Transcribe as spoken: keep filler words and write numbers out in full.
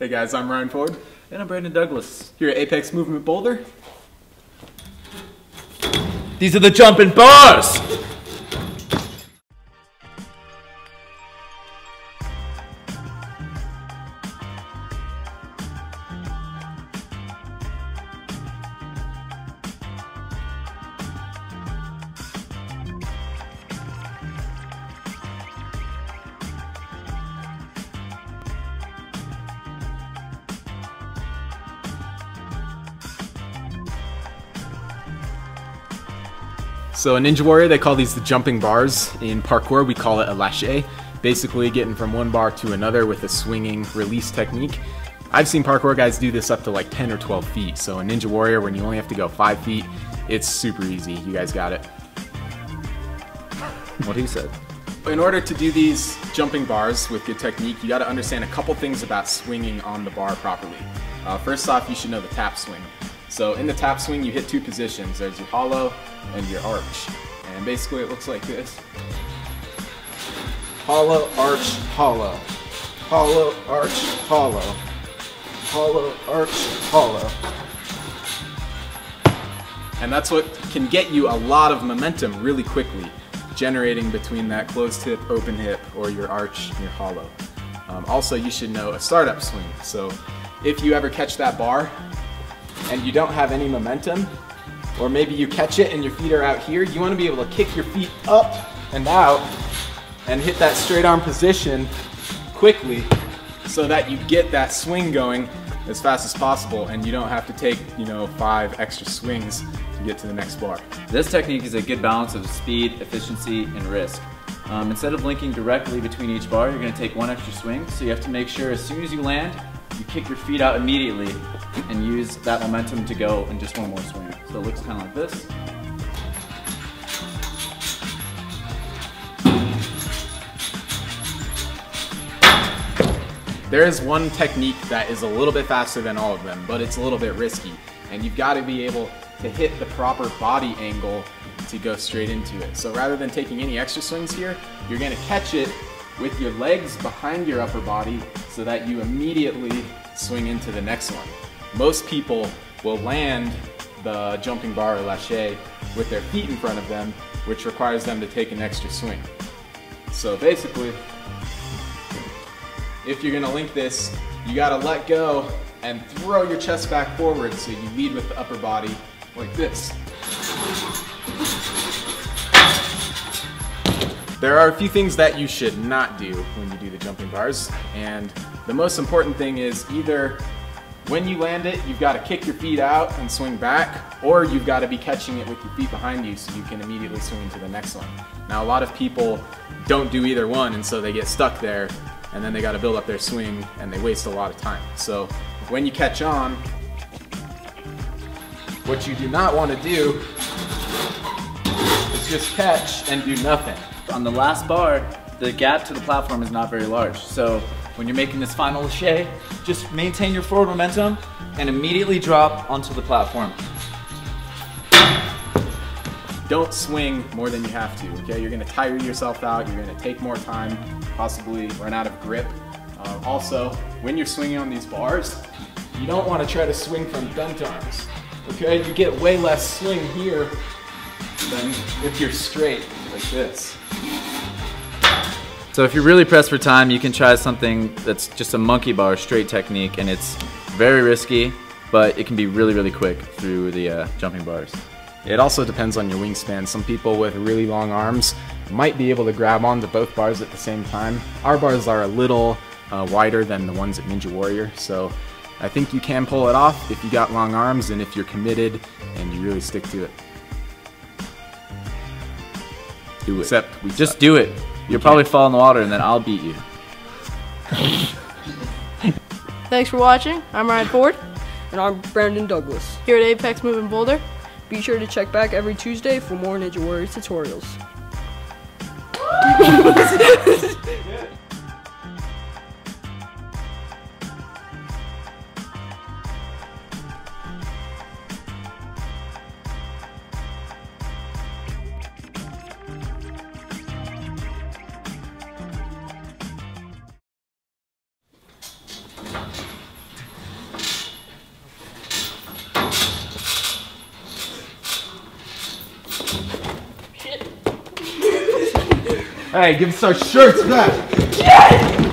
Hey guys, I'm Ryan Ford. And I'm Brandon Douglass. Here at Apex Movement Boulder. These are the jumping bars! So in Ninja Warrior, they call these the jumping bars. In parkour, we call it a laché. Basically getting from one bar to another with a swinging release technique. I've seen parkour guys do this up to like ten or twelve feet. So in Ninja Warrior, when you only have to go five feet, it's super easy. You guys got it. What he said. In order to do these jumping bars with good technique, you gotta understand a couple things about swinging on the bar properly. Uh, first off, you should know the tap swing. So in the tap swing, you hit two positions. There's your hollow and your arch. And basically it looks like this. Hollow, arch, hollow. Hollow, arch, hollow. Hollow, arch, hollow. And that's what can get you a lot of momentum really quickly, generating between that closed hip, open hip, or your arch and your hollow. Um, also, you should know a startup swing. So if you ever catch that bar, and you don't have any momentum, or maybe you catch it and your feet are out here, you want to be able to kick your feet up and out and hit that straight arm position quickly so that you get that swing going as fast as possible and you don't have to take, you know, five extra swings to get to the next bar. This technique is a good balance of speed, efficiency, and risk. Um, instead of linking directly between each bar, you're going to take one extra swing, so you have to make sure as soon as you land, you kick your feet out immediately and use that momentum to go in just one more swing. So it looks kind of like this. There is one technique that is a little bit faster than all of them, but it's a little bit risky. And you've got to be able to hit the proper body angle to go straight into it. So rather than taking any extra swings here, you're going to catch it with your legs behind your upper body so that you immediately swing into the next one. Most people will land the jumping bar or laché with their feet in front of them, which requires them to take an extra swing. So basically, if you're gonna link this, you gotta let go and throw your chest back forward so you lead with the upper body like this. There are a few things that you should not do when you do the jumping bars, and the most important thing is either when you land it, you've got to kick your feet out and swing back, or you've got to be catching it with your feet behind you so you can immediately swing into the next one. Now, a lot of people don't do either one, and so they get stuck there, and then they got to build up their swing, and they waste a lot of time. So when you catch on, what you do not want to do is just catch and do nothing. On the last bar, the gap to the platform is not very large. So when you're making this final laché, just maintain your forward momentum and immediately drop onto the platform. Don't swing more than you have to, okay? You're gonna tire yourself out, you're gonna take more time, possibly run out of grip. Uh, also, when you're swinging on these bars, you don't wanna try to swing from bent arms, okay? You get way less swing here than if you're straight like this. So if you're really pressed for time, you can try something that's just a monkey bar straight technique, and it's very risky, but it can be really, really quick through the uh, jumping bars. It also depends on your wingspan. Some people with really long arms might be able to grab onto both bars at the same time. Our bars are a little uh, wider than the ones at Ninja Warrior, so I think you can pull it off if you got long arms and if you're committed and you really stick to it. Do it. Except we just suck. Do it. You'll probably fall in the water and then I'll beat you. Thanks for watching. I'm Ryan Ford. And I'm Brandon Douglass. Here at Apex Movement Boulder, be sure to check back every Tuesday for more Ninja Warrior tutorials. Hey, give us our shirts back. Yes!